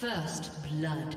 First blood.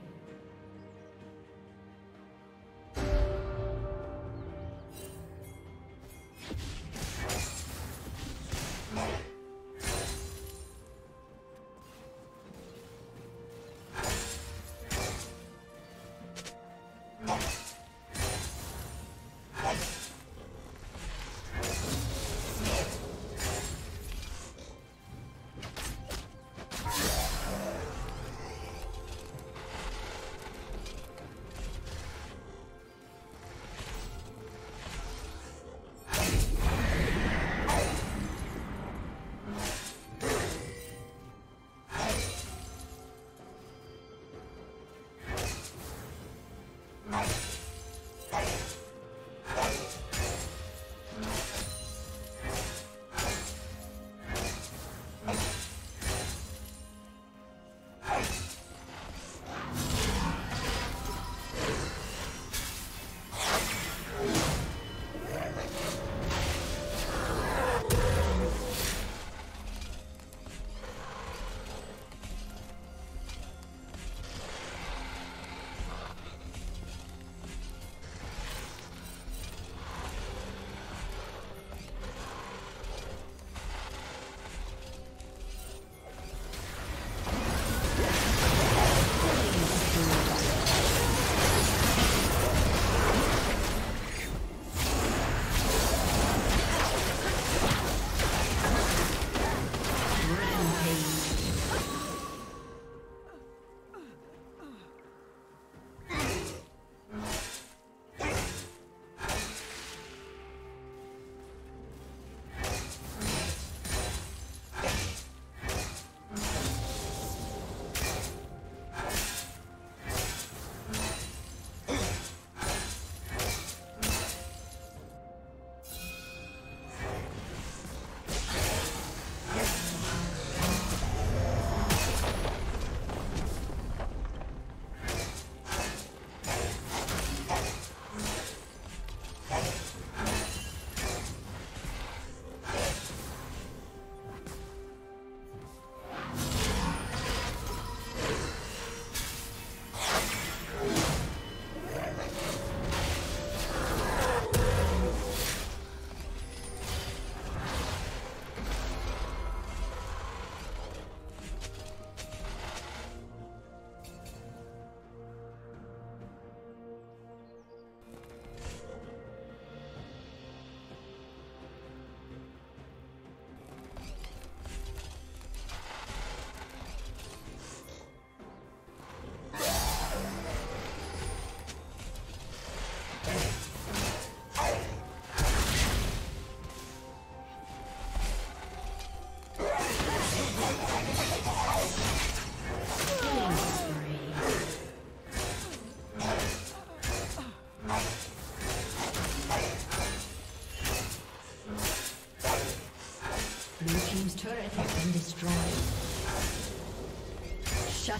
Shut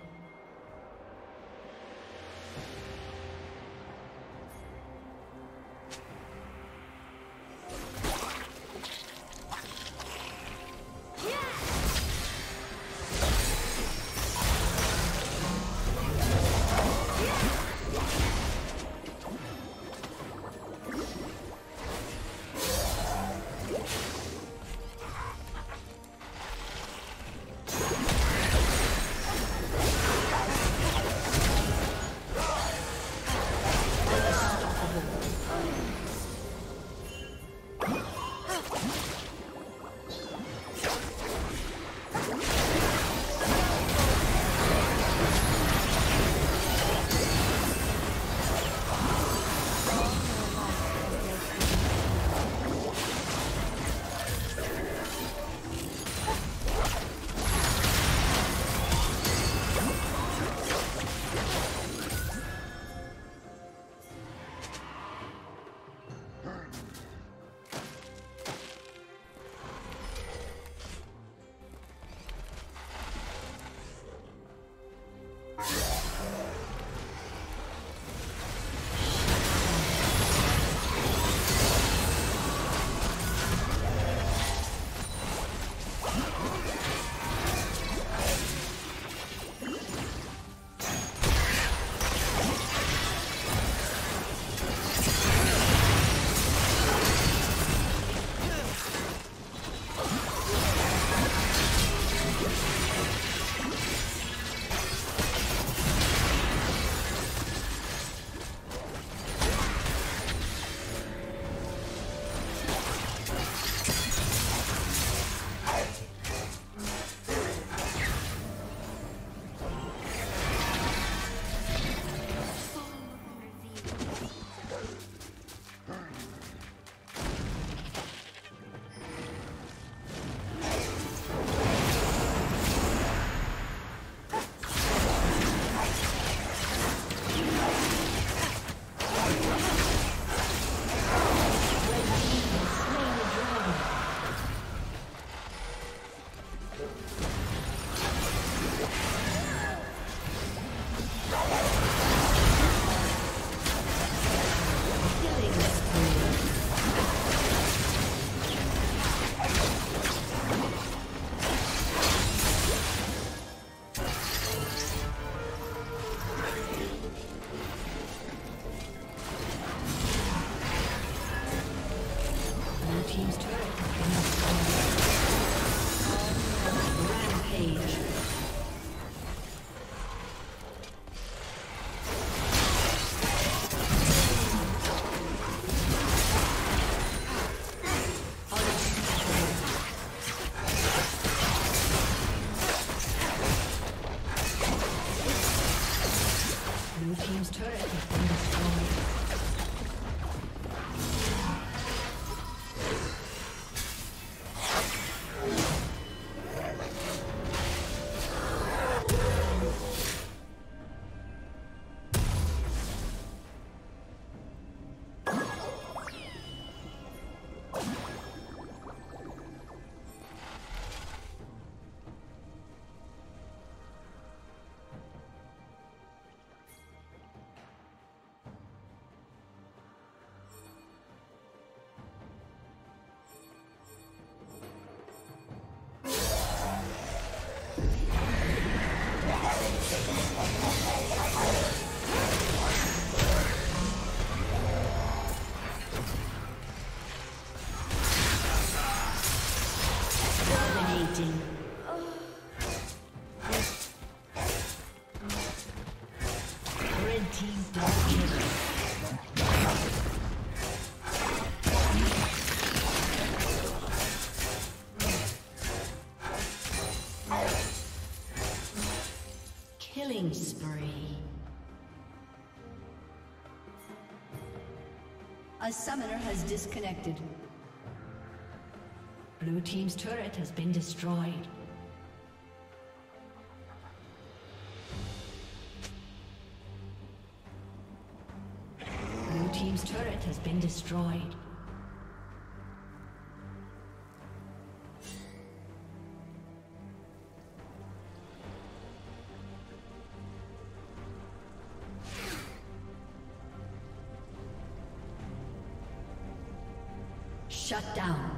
team's turret has been destroyed. Rampage. Killing spree. A summoner has disconnected. Blue team's turret has been destroyed. Blue team's turret has been destroyed. Shut down.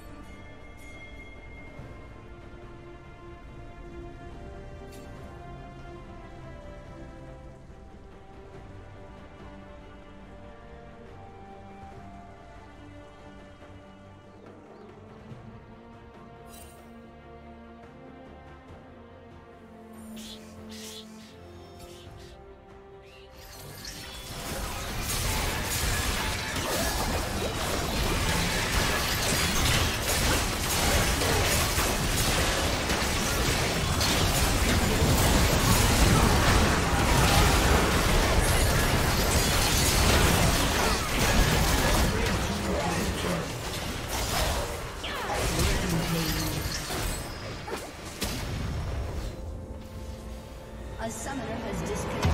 A summoner has disconnected.